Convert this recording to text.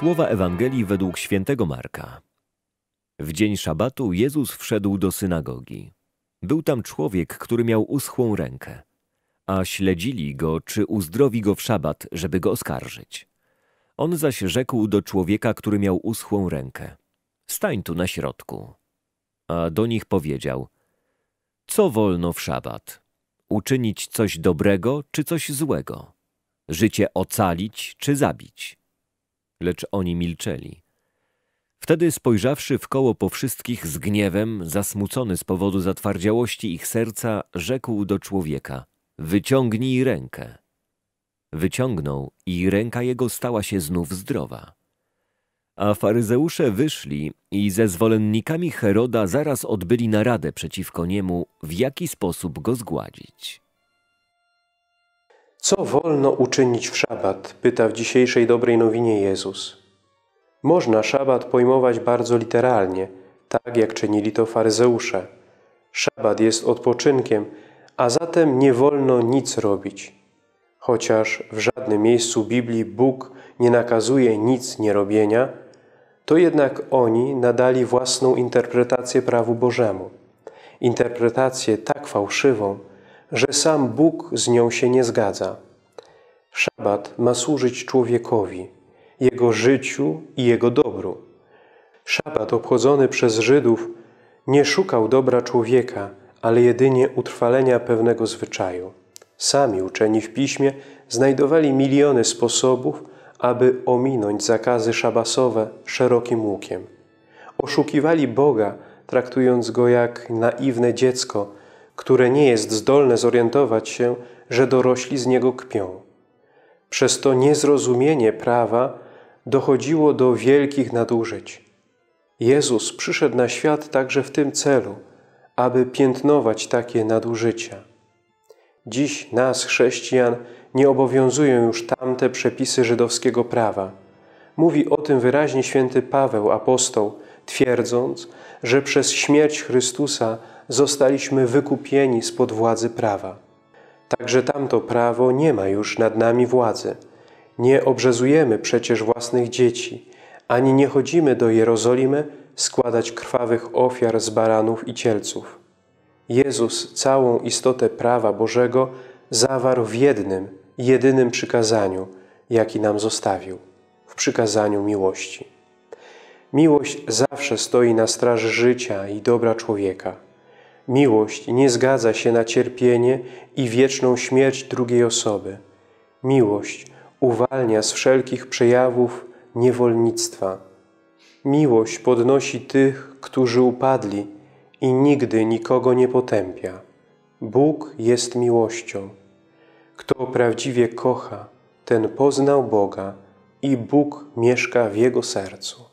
Słowa Ewangelii według świętego Marka. W dzień szabatu Jezus wszedł do synagogi. Był tam człowiek, który miał uschłą rękę, a śledzili go, czy uzdrowi go w szabat, żeby go oskarżyć. On zaś rzekł do człowieka, który miał uschłą rękę: „Stań tu na środku”. A do nich powiedział: „Co wolno w szabat? Uczynić coś dobrego czy coś złego? Życie ocalić czy zabić?” Lecz oni milczeli. Wtedy, spojrzawszy wkoło po wszystkich z gniewem, zasmucony z powodu zatwardziałości ich serca, rzekł do człowieka: „Wyciągnij rękę”. Wyciągnął i ręka jego stała się znów zdrowa. A faryzeusze wyszli i ze zwolennikami Heroda zaraz odbyli naradę przeciwko niemu, w jaki sposób go zgładzić. Co wolno uczynić w szabat? Pyta w dzisiejszej dobrej nowinie Jezus. Można szabat pojmować bardzo literalnie, tak jak czynili to faryzeusze. Szabat jest odpoczynkiem, a zatem nie wolno nic robić. Chociaż w żadnym miejscu Biblii Bóg nie nakazuje nic nierobienia, to jednak oni nadali własną interpretację prawu Bożemu. Interpretację tak fałszywą, że sam Bóg z nią się nie zgadza. Szabat ma służyć człowiekowi, jego życiu i jego dobru. Szabat obchodzony przez Żydów nie szukał dobra człowieka, ale jedynie utrwalenia pewnego zwyczaju. Sami uczeni w Piśmie znajdowali miliony sposobów, aby ominąć zakazy szabasowe szerokim łukiem. Oszukiwali Boga, traktując Go jak naiwne dziecko, które nie jest zdolne zorientować się, że dorośli z niego kpią. Przez to niezrozumienie prawa dochodziło do wielkich nadużyć. Jezus przyszedł na świat także w tym celu, aby piętnować takie nadużycia. Dziś nas, chrześcijan, nie obowiązują już tamte przepisy żydowskiego prawa. Mówi o tym wyraźnie święty Paweł, apostoł, twierdząc, że przez śmierć Chrystusa zostaliśmy wykupieni spod władzy prawa. Także tamto prawo nie ma już nad nami władzy. Nie obrzezujemy przecież własnych dzieci, ani nie chodzimy do Jerozolimy składać krwawych ofiar z baranów i cielców. Jezus całą istotę prawa Bożego zawarł w jednym, jedynym przykazaniu, jaki nam zostawił – w przykazaniu miłości. Miłość zawsze stoi na straży życia i dobra człowieka. Miłość nie zgadza się na cierpienie i wieczną śmierć drugiej osoby. Miłość uwalnia z wszelkich przejawów niewolnictwa. Miłość podnosi tych, którzy upadli, i nigdy nikogo nie potępia. Bóg jest miłością. Kto prawdziwie kocha, ten poznał Boga i Bóg mieszka w jego sercu.